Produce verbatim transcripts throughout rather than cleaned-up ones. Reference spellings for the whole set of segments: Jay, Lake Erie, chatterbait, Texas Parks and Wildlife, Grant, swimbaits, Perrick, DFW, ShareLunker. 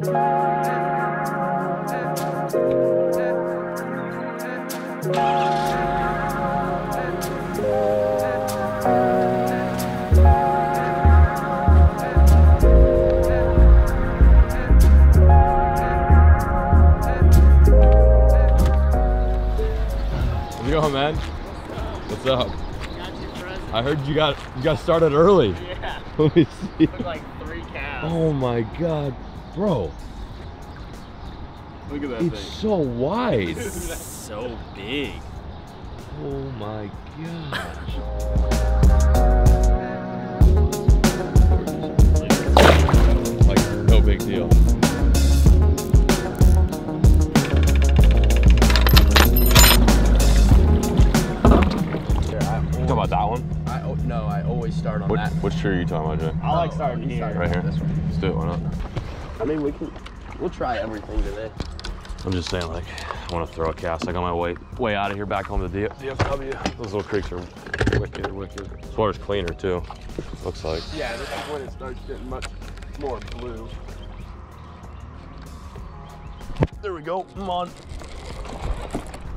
How's it going, man? What's up? I heard you got you got started early. Yeah. Let me see. Took like three cows. Oh my God, bro! Look at that it's thing. It's so wide. That's so big. Oh my God. Like no big deal. Talking about that one? I, oh, no, I always start on what, that. Which tree are you talking about, Jay? I like starting here. Start right here? This one. Let's do it, why not? I mean, we can, we'll try everything today. I'm just saying, like, I want to throw a cast. Like, on my way way out of here, back home to D DFW. Those little creeks are wicked, wicked. This water's cleaner, too, looks like. Yeah, this is when it starts getting much more blue. There we go, come on.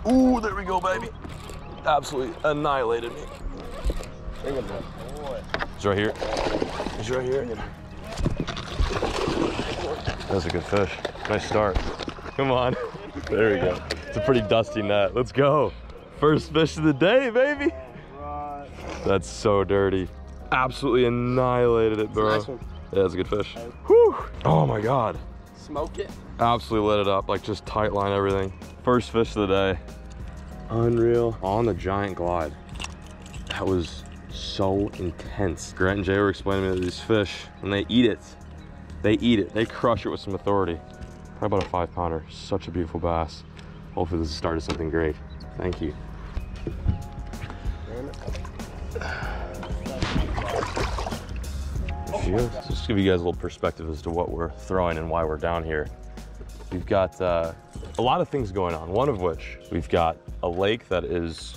Ooh, there we go, baby. Absolutely annihilated me. Look at that. It's right here. It's right here. That's a good fish. Nice start. Come on. There we go. It's a pretty dusty net. Let's go. First fish of the day, baby. That's so dirty. Absolutely annihilated it, bro. Nice one. Yeah, that's a good fish. Whew. Oh my God. Smoke it. Absolutely lit it up. Like just tight line everything. First fish of the day. Unreal. On the giant glide. That was so intense. Grant and Jay were explaining to me that these fish, when they eat it, they eat it. They crush it with some authority. Probably about a five pounder. Such a beautiful bass. Hopefully this is the start of something great. Thank you. So just to give you guys a little perspective as to what we're throwing and why we're down here. We've got uh, a lot of things going on, one of which we've got a lake that is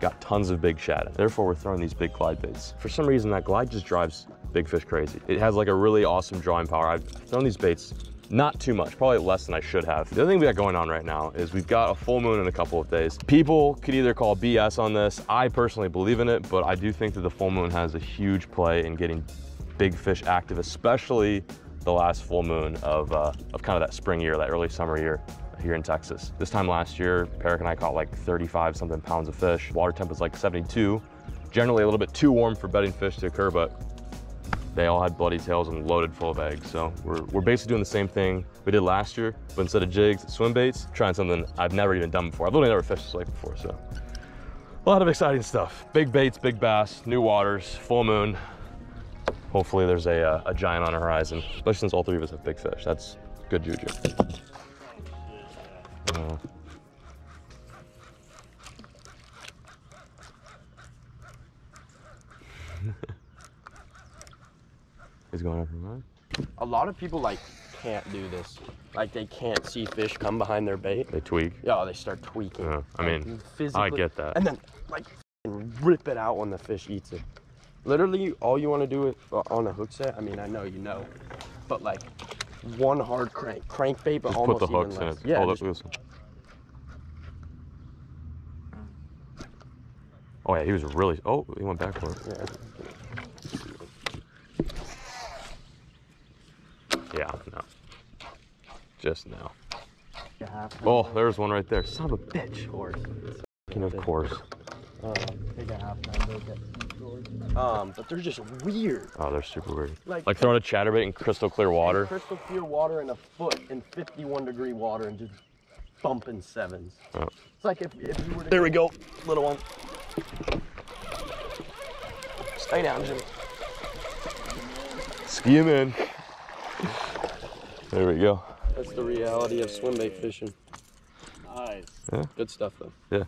got tons of big shad in. Therefore, we're throwing these big glide baits. For some reason, that glide just drives big fish crazy. It has like a really awesome drawing power. I've thrown these baits not too much, probably less than I should have. The other thing we got going on right now is we've got a full moon in a couple of days. People could either call B S on this. I personally believe in it, but I do think that the full moon has a huge play in getting big fish active, especially the last full moon of, uh, of kind of that spring year, that early summer year here in Texas. This time last year, Perrick and I caught like thirty-five something pounds of fish. Water temp was like seventy-two. Generally a little bit too warm for bedding fish to occur, but they all had bloody tails and loaded full of eggs. So we're, we're basically doing the same thing we did last year, but instead of jigs, swim baits, trying something I've never even done before. I've literally never fished this lake before, so. A lot of exciting stuff. Big baits, big bass, new waters, full moon. Hopefully there's a, uh, a giant on the horizon, especially since all three of us have big fish. That's good juju. Uh, he's going up from that. A lot of people like can't do this. Like they can't see fish come behind their bait. They tweak. Yeah, they start tweaking. Yeah, I mean, physically, I get that. And then like rip it out when the fish eats it. Literally, all you want to do is, uh, on a hook set, I mean, I know you know, but like one hard crank, crankbait, but just almost put the even hooks less. In it. Yeah, oh, just... oh, yeah, he was really, oh, he went back for it. Yeah, yeah no. Just now. Oh, there's one right there. Son of a bitch. Of course. Of course. Um, take a half pound, okay. um, but they're just weird. Oh, they're super weird. Like, like throwing a chatterbait in crystal clear water. Crystal clear water and a foot in fifty-one degree water and just bumping sevens. Oh. It's like if, if you were to... There we go, little one. Stay down, Jimmy. Ski him in. There we go. That's the reality of swim bait fishing. Nice. Yeah. Good stuff, though. Yeah.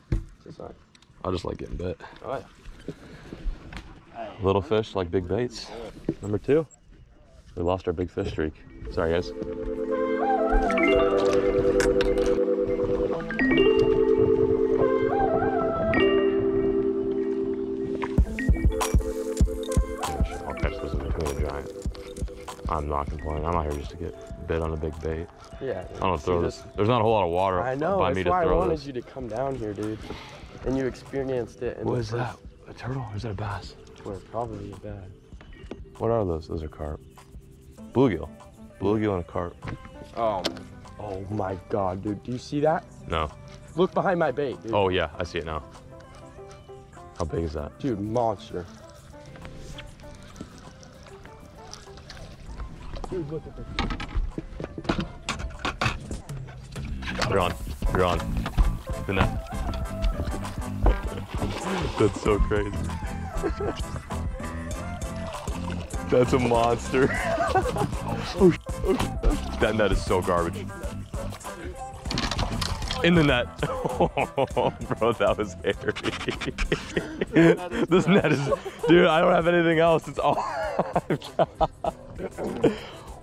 It's nice. I just like getting bit. Oh, yeah. Little fish like big baits. Number two. We lost our big fish streak. Sorry, guys. I'll catch this and make me a giant. I'm not complaining. I'm out here just to get bit on a big bait. Yeah. I don't throw this. this. There's not a whole lot of water I know, by me to throw this. I wanted you to come down here, dude. And you experienced it. What is that? A turtle or is that a bass? We're probably a bass. What are those? Those are carp. Bluegill. Bluegill and a carp. Oh, oh my God, dude. Do you see that? No. Look behind my bait, dude. Oh yeah, I see it now. How big is that? Dude, monster. Dude, look at this. You're on. You're on. The net. That's so crazy. That's a monster. Oh, oh, that net is so garbage. In the net. Oh, bro, that was hairy. This net is, dude, I don't have anything else. It's all I've got.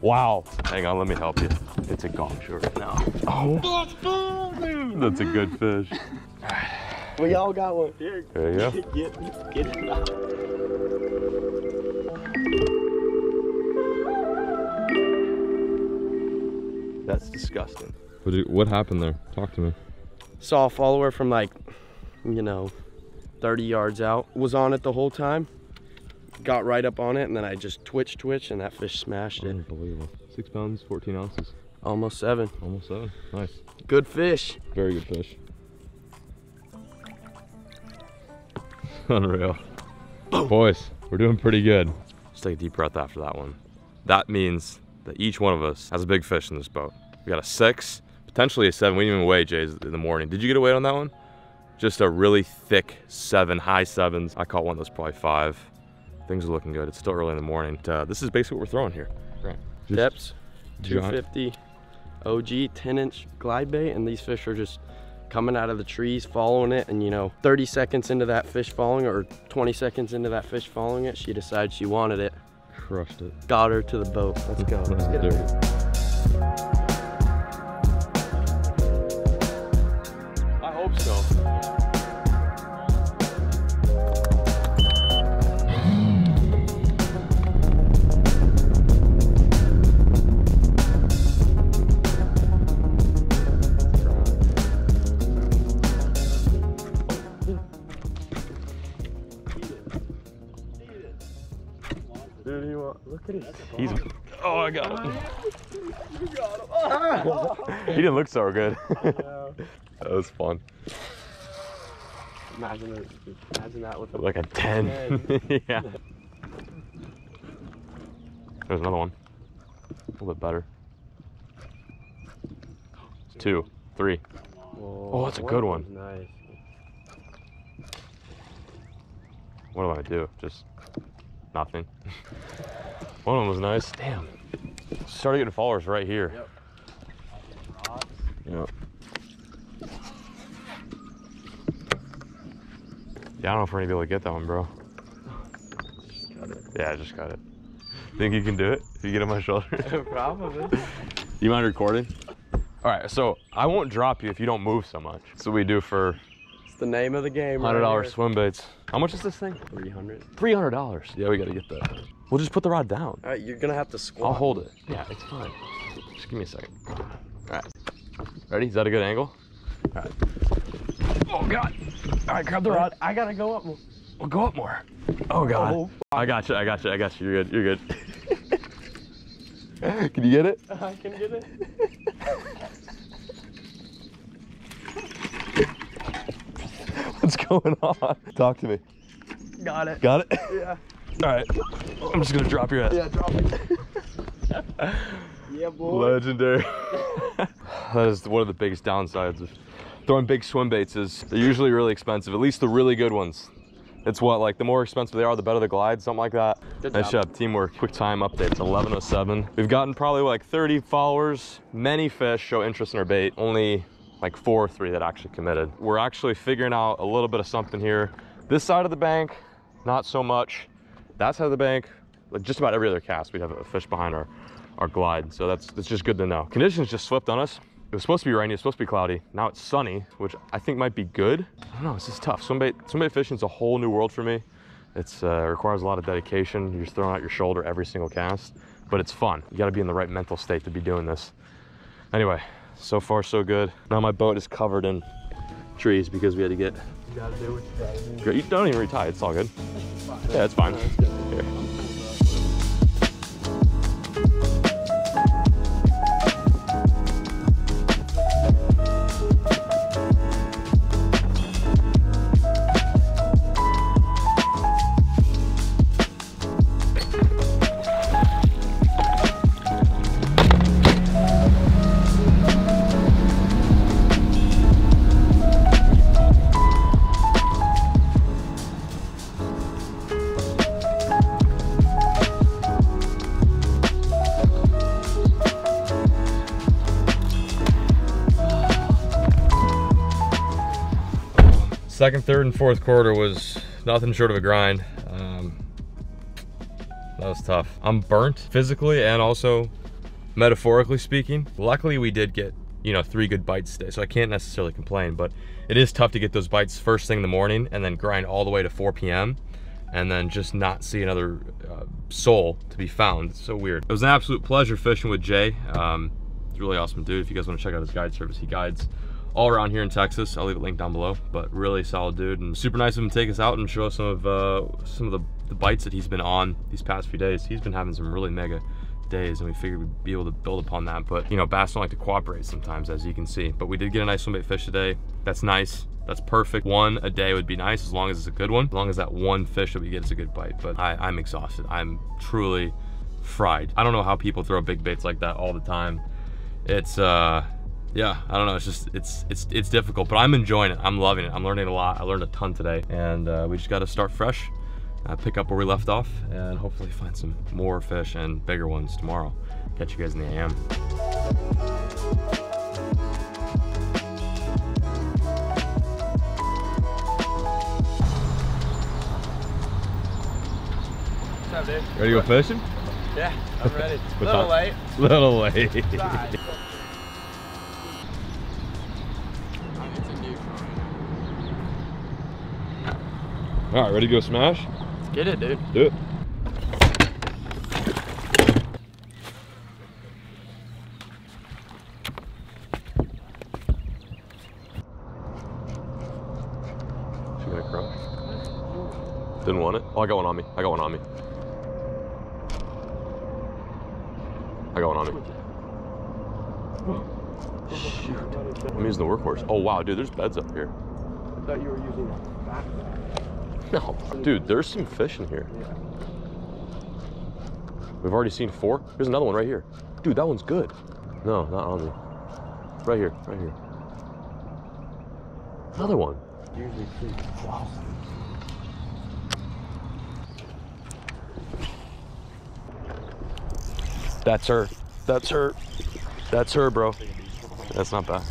Wow. Hang on, let me help you. It's a gongshore right now. Oh, that's a good fish. We all got one. Here, there you go. Get, get it out. That's disgusting. What, did, what happened there? Talk to me. Saw a follower from like, you know, thirty yards out. Was on it the whole time. Got right up on it, and then I just twitch, twitch, and that fish smashed it. Unbelievable. Six pounds, fourteen ounces. Almost seven. Almost seven. Nice. Good fish. Very good fish. Unreal. Boom. Boys, we're doing pretty good. Just take a deep breath after that one. That means that each one of us has a big fish in this boat. We got a six, potentially a seven. We didn't even weigh Jay's in the morning. Did you get a weight on that one? Just a really thick seven, high sevens. I caught one that's probably five. Things are looking good. It's still early in the morning. Uh, this is basically what we're throwing here. Right. Depths, two fifty, O G, ten inch glide bait, and these fish are just coming out of the trees, following it, and you know, thirty seconds into that fish following it, or twenty seconds into that fish following it, she decided she wanted it. Crushed it. Got her to the boat. Let's go. Let's Let's get it. I hope so. Look at his teeth. Oh, I got him. You got him. Oh. He didn't look so good. That was fun. Imagine that, imagine that with a like a ten. Yeah. There's another one. A little bit better. Two, three. Whoa, oh, that's a good one. Nice. What do I do? Just nothing. One of them was nice. Damn. Started getting followers right here. Yep. Yep. Yeah, I don't know if we're gonna be able to get that one, bro. Just got it. Yeah, I just got it. Think you can do it? If you get on my shoulder? Probably. You mind recording? All right, so I won't drop you if you don't move so much. That's what we do for... It's the name of the game. one hundred dollar swim baits. How much is this thing? three hundred dollars. three hundred dollars. Yeah, we gotta get that. We'll just put the rod down. All right, you're gonna have to squat. I'll hold it. Yeah, it's fine. Just give me a second. All right. Ready? Is that a good angle? All right. Oh, God. All right, grab the rod. I gotta go up more. We'll go up more. Oh, God. Oh, I got you. I got you. I got you. You're good. You're good. Can you get it? I can get it. What's going on? Talk to me. Got it. Got it? Yeah. All right, I'm just gonna drop your ass. Yeah, drop it. Yeah, boy. Legendary. That is one of the biggest downsides of throwing big swim baits is they're usually really expensive, at least the really good ones. It's what, like the more expensive they are, the better the glide, something like that. Good nice job. job, teamwork. Quick time update, it's eleven oh seven. We've gotten probably like thirty followers. Many fish show interest in our bait, only like four or three that actually committed. We're actually figuring out a little bit of something here. This side of the bank, not so much. That side of the bank, like just about every other cast, we have a fish behind our, our glide. So that's, that's just good to know. Conditions just slipped on us. It was supposed to be rainy, it was supposed to be cloudy. Now it's sunny, which I think might be good. I don't know, this is tough. Swim bait, swim bait fishing is a whole new world for me. It's uh, requires a lot of dedication. You're just throwing out your shoulder every single cast. but it's fun. You got to be in the right mental state to be doing this. Anyway, so far so good. Now my boat is covered in trees because we had to get. You gotta do what you gotta do. You don't even retie. It's all good. It's fine. Yeah, it's fine. Here. Second, third, and fourth quarter was nothing short of a grind. Um, that was tough. I'm burnt physically and also metaphorically speaking. Luckily, we did get, you know, three good bites today, so I can't necessarily complain, but it is tough to get those bites first thing in the morning and then grind all the way to four P M and then just not see another uh, soul to be found. It's so weird. It was an absolute pleasure fishing with Jay. Um, he's a really awesome dude. If you guys want to check out his guide service, he guides all around here in Texas. I'll leave a link down below, but really solid dude and super nice of him to take us out and show us some of uh, some of the, the bites that he's been on these past few days. He's been having some really mega days and we figured we'd be able to build upon that, but you know, bass don't like to cooperate sometimes, as you can see, but we did get a nice swimbait fish today. That's nice. That's perfect. One a day would be nice as long as it's a good one, as long as that one fish that we get is a good bite, but I, I'm exhausted. I'm truly fried. I don't know how people throw big baits like that all the time. It's, uh, yeah, I don't know, it's just, it's it's it's difficult, but I'm enjoying it. I'm loving it. I'm learning a lot. I learned a ton today, and uh, we just got to start fresh, uh, pick up where we left off, and hopefully find some more fish and bigger ones tomorrow. Catch you guys in the A M. What's up, dude? Ready to go fishing? Yeah, I'm ready. A little late. A little late. All right, ready to go smash? Let's get it, dude. Do it. She gonna cry? Didn't want it. Oh, I got one on me. I got one on me. I got one on me. Shoot. I'm using the workhorse. Oh, wow, dude, there's beds up here. I thought you were using a backpack. No, dude, there's some fish in here. Yeah. We've already seen four. Here's another one right here. Dude, that one's good. No, not on me. Right here, right here. Another one. Usually three. Wow. That's her. That's her. That's her, bro. That's not bad.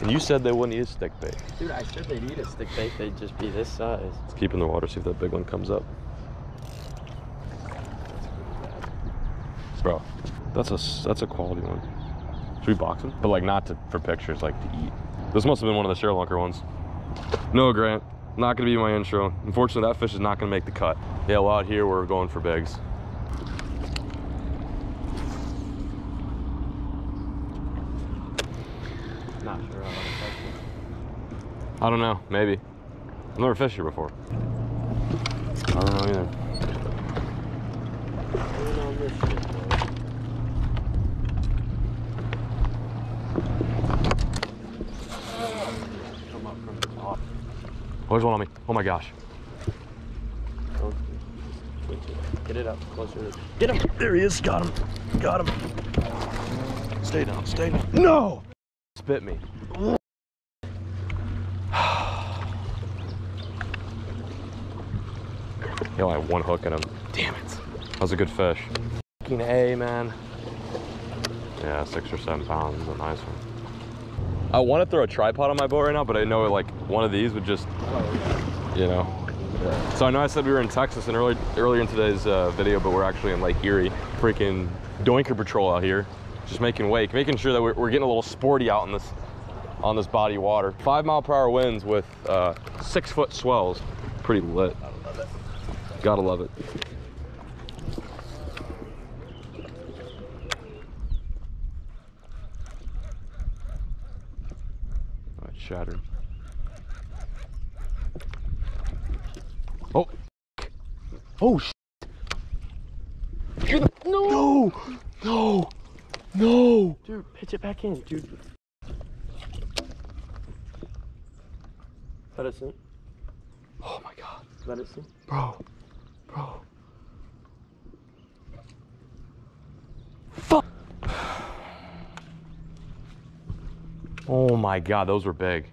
And you said they wouldn't eat a stick bait. Dude, I said they'd eat a stick bait, they'd just be this size. Let's keep in the water, see if that big one comes up. Bro, that's a, that's a quality one. Should we box them? But like not to, for pictures, like to eat. This must have been one of the ShareLunker ones. No, Grant, not gonna be my intro. Unfortunately, that fish is not gonna make the cut. Yeah, well out here, we're going for bigs. I don't know, maybe. I've never fished here before. I don't know either. Oh, there's one on me. Oh my gosh. Get it up closer. Get him. There he is. Got him. Got him. Stay down. Stay down. No! Spit me. You know, I had one hook at him. Damn it. That was a good fish. Fucking A, man. Yeah, six or seven pounds is a nice one. I want to throw a tripod on my boat right now, but I know like one of these would just, you know. Yeah. So I know I said we were in Texas and early, earlier in today's uh, video, but we're actually in Lake Erie. Freaking doinker patrol out here. Just making wake, making sure that we're, we're getting a little sporty out in this, on this body of water. Five mile per hour winds with uh, six foot swells. Pretty lit. Gotta love it. shattered. Oh. Oh, shit. No. No. No. No. Dude, pitch it back in, dude. Let it sink. Oh my god. Let it sink. Bro. Bro. Fuck. Oh my god, those were big.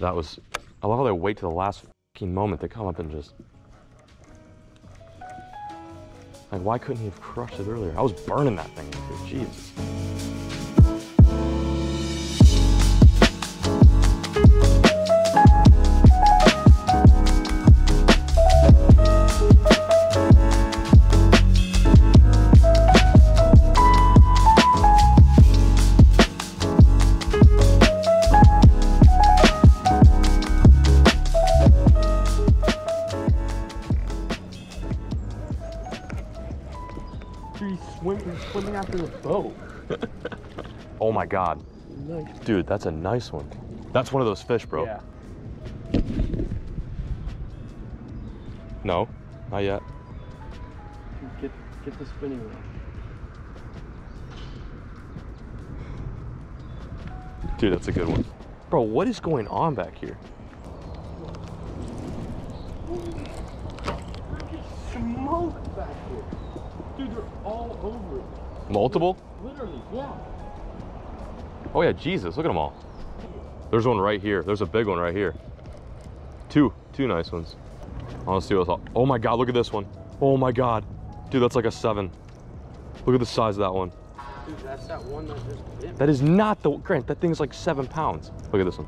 That was, I love how they wait to the last fucking moment. They come up and just, like, why couldn't he have crushed it earlier? I was burning that thing, dude. Jesus. Swimming after the boat. Oh my god. Nice. Dude, that's a nice one. That's one of those fish, bro. Yeah. No, not yet. Get, get the spinning one. Dude, that's a good one. Bro, what is going on back here? Smoke back here. Dude, they're all over it. Multiple? Literally, yeah. Oh yeah, Jesus, look at them all. There's one right here. There's a big one right here. Two, two nice ones. Let's see what's up. Oh my god, look at this one. Oh my god. Dude, that's like a seven. Look at the size of that one. Dude, that's that one that just bit. That is not the, Grant, that thing's like seven pounds. Look at this one.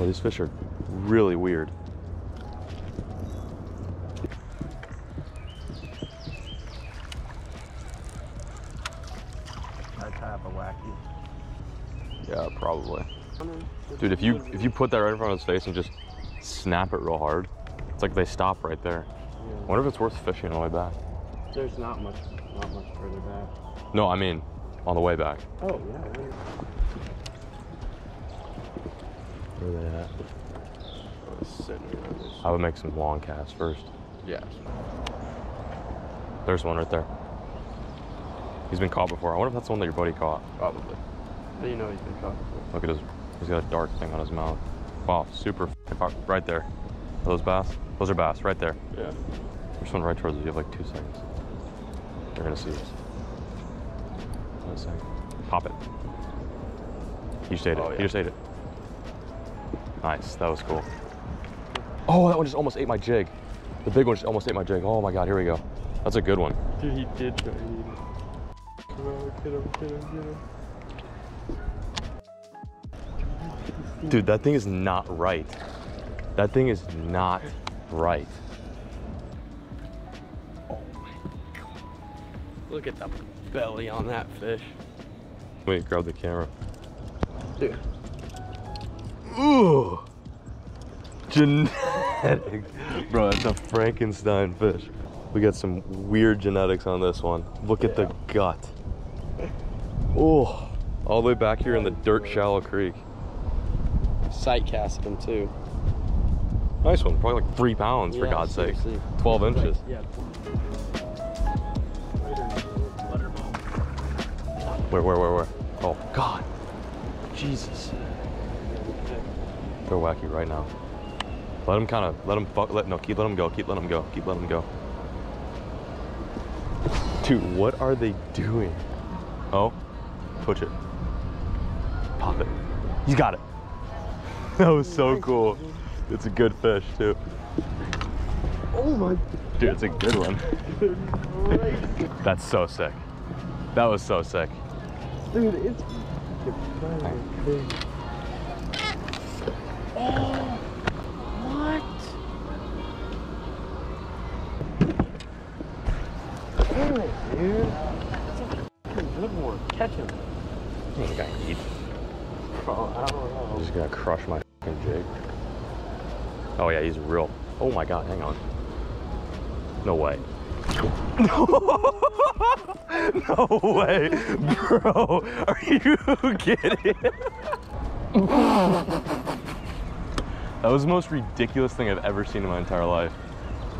Oh, these fish are really weird. Yeah, probably. Dude, if you if you put that right in front of his face and just snap it real hard, it's like they stop right there. Yeah. I wonder if it's worth fishing on the way back. There's not much, not much further back. No, I mean, on the way back. Oh, yeah. Where are they at? I, sitting right I would make some long casts first. Yeah. There's one right there. He's been caught before. I wonder if that's the one that your buddy caught. Probably. How do you know he's been caught before? Look at his, he's got a dark thing on his mouth. Wow, super powerful. Right there. Are those bass? Those are bass, right there. Yeah. There's one right towards you. You have like two seconds. They're gonna see us. One second. Pop it. You just ate oh, it. Yeah. You just ate it. Nice, that was cool. Oh, that one just almost ate my jig. The big one just almost ate my jig. Oh my god, here we go. That's a good one. Dude, he did try to eat it. Get him, get him, get him. Dude, that thing is not right. That thing is not right. Oh my god. Look at the belly on that fish. Wait, grab the camera. Dude. Ooh! Genetic. Bro, that's a Frankenstein fish. We got some weird genetics on this one. Look at yeah. the gut. Oh, all the way back here in the dirt shallow creek. Sight casted him too. Nice one, probably like three pounds yeah, for God's sake. twelve That's inches. Like, yeah. Where, where, where, where? Oh, God. Jesus. They're wacky right now. Let him kind of, let him fuck, let, no, keep letting him go, keep letting him go, keep letting him go. Dude, what are they doing? Oh. Push it. Pop it. He's got it. That was so cool. It's a good fish too. Oh my. Dude, it's a good one. That's so sick. That was so sick. Dude, it's. Oh, what? Damn it, dude. That's a fucking good one. Catch him. I think I eat. Bro, I don't know. I'm just gonna crush my fucking jig. Oh yeah, he's real. Oh my god, hang on. No way. No way, bro. Are you kidding? That was the most ridiculous thing I've ever seen in my entire life.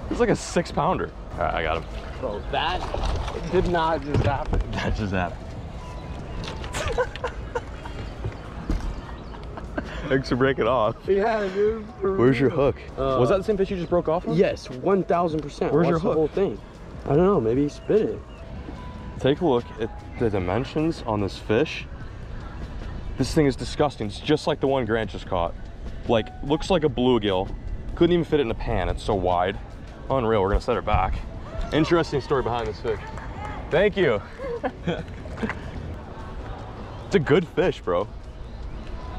It was like a six pounder. All right, I got him. Bro, that did not just happen. That just happened. Thanks for breaking off. Yeah, dude. Where's your hook? Uh, Was that the same fish you just broke off of? Yes, one thousand percent. Where's What's your hook? The whole thing? I don't know, maybe he spit it. Take a look at the dimensions on this fish. This thing is disgusting. It's just like the one Grant just caught. Like, looks like a bluegill. Couldn't even fit it in a pan, it's so wide. Unreal, we're gonna set her back. Interesting story behind this fish. Thank you. It's a good fish, bro.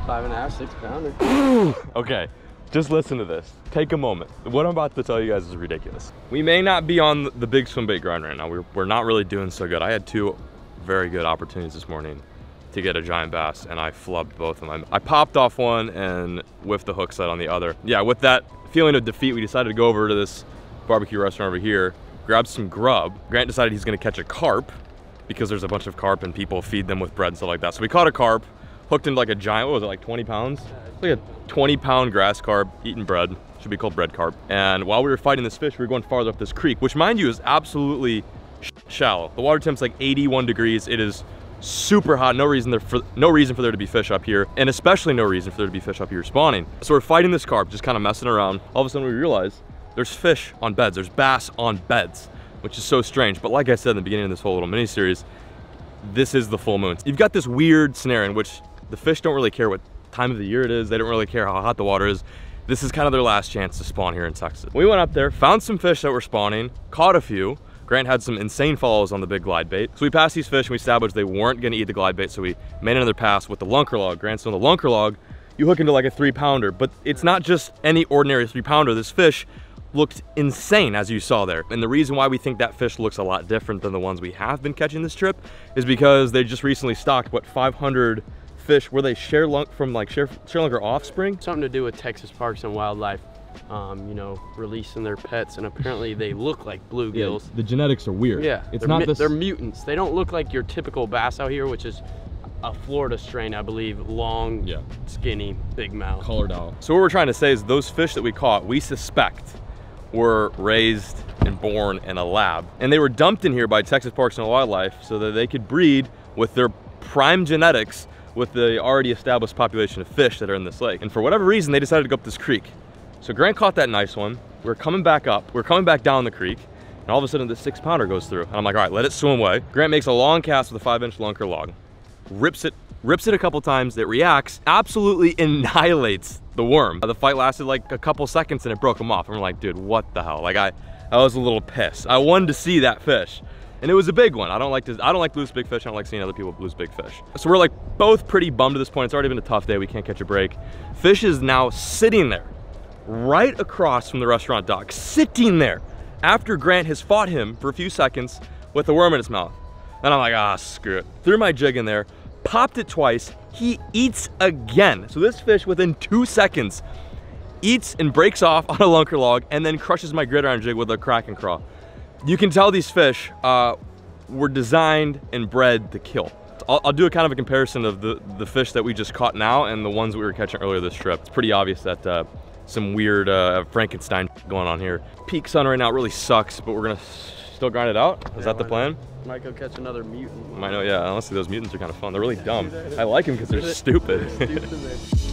Five and a half, six pounder. Okay, just listen to this. Take a moment. What I'm about to tell you guys is ridiculous. We may not be on the big swim bait grind right now. We're, we're not really doing so good. I had two very good opportunities this morning to get a giant bass, and I flubbed both of them. I popped off one and whiffed the hook set on the other. Yeah, with that feeling of defeat, we decided to go over to this barbecue restaurant over here, grab some grub. Grant decided he's gonna catch a carp because there's a bunch of carp and people feed them with bread and stuff like that. So we caught a carp. Hooked into like a giant, what was it, like twenty pounds? It's like a twenty pound grass carp eating bread. Should be called bread carp. And while we were fighting this fish, we were going farther up this creek, which mind you is absolutely sh shallow. The water temp's like eighty-one degrees. It is super hot. No reason there for, no reason for there to be fish up here. And especially no reason for there to be fish up here spawning. So we're fighting this carp, just kind of messing around. All of a sudden we realize there's fish on beds. There's bass on beds, which is so strange. But like I said in the beginning of this whole little mini series, this is the full moon. You've got this weird scenario in which the fish don't really care what time of the year it is. They don't really care how hot the water is. This is kind of their last chance to spawn here in Texas. We went up there, found some fish that were spawning, caught a few. Grant had some insane follows on the big glide bait. So we passed these fish and we established they weren't gonna eat the glide bait. So we made another pass with the lunker log. Grant's on the lunker log, you hook into like a three pounder, but it's not just any ordinary three pounder. This fish looked insane, as you saw there. And the reason why we think that fish looks a lot different than the ones we have been catching this trip is because they just recently stocked, what, five hundred fish, were they ShareLunker from like ShareLunker offspring? Something to do with Texas Parks and Wildlife, um, you know, releasing their pets, and apparently they look like bluegills. Yeah, the genetics are weird. Yeah, it's they're, not this... they're mutants. They don't look like your typical bass out here, which is a Florida strain, I believe, long, yeah. Skinny, big mouth. Colored out. So what we're trying to say is those fish that we caught, we suspect were raised and born in a lab. And they were dumped in here by Texas Parks and Wildlife so that they could breed with their prime genetics with the already established population of fish that are in this lake. And for whatever reason, they decided to go up this creek. So Grant caught that nice one. We were coming back up. We were coming back down the creek. And all of a sudden, the six pounder goes through. And I'm like, all right, let it swim away. Grant makes a long cast with a five inch lunker log. Rips it, rips it a couple times. It reacts, absolutely annihilates the worm. The fight lasted like a couple seconds and it broke him off. And we're like, dude, what the hell? Like I, I was a little pissed. I wanted to see that fish. And it was a big one. I don't like to, I don't like to lose big fish. I don't like seeing other people lose big fish. So we're like both pretty bummed at this point. It's already been a tough day. We can't catch a break. Fish is now sitting there, right across from the restaurant dock, sitting there after Grant has fought him for a few seconds with a worm in his mouth. And I'm like, ah, screw it. Threw my jig in there, popped it twice. He eats again. So this fish within two seconds eats and breaks off on a lunker log and then crushes my gridiron jig with a crack and craw. You can tell these fish uh, were designed and bred to kill. I'll, I'll do a kind of a comparison of the, the fish that we just caught now and the ones we were catching earlier this trip. It's pretty obvious that uh, some weird uh, Frankenstein going on here. Peak sun right now really sucks, but we're gonna still grind it out. Is yeah, that the plan? Not? Might go catch another mutant. I know, yeah, honestly those mutants are kind of fun. They're really dumb. I like them because they're stupid. They're stupid.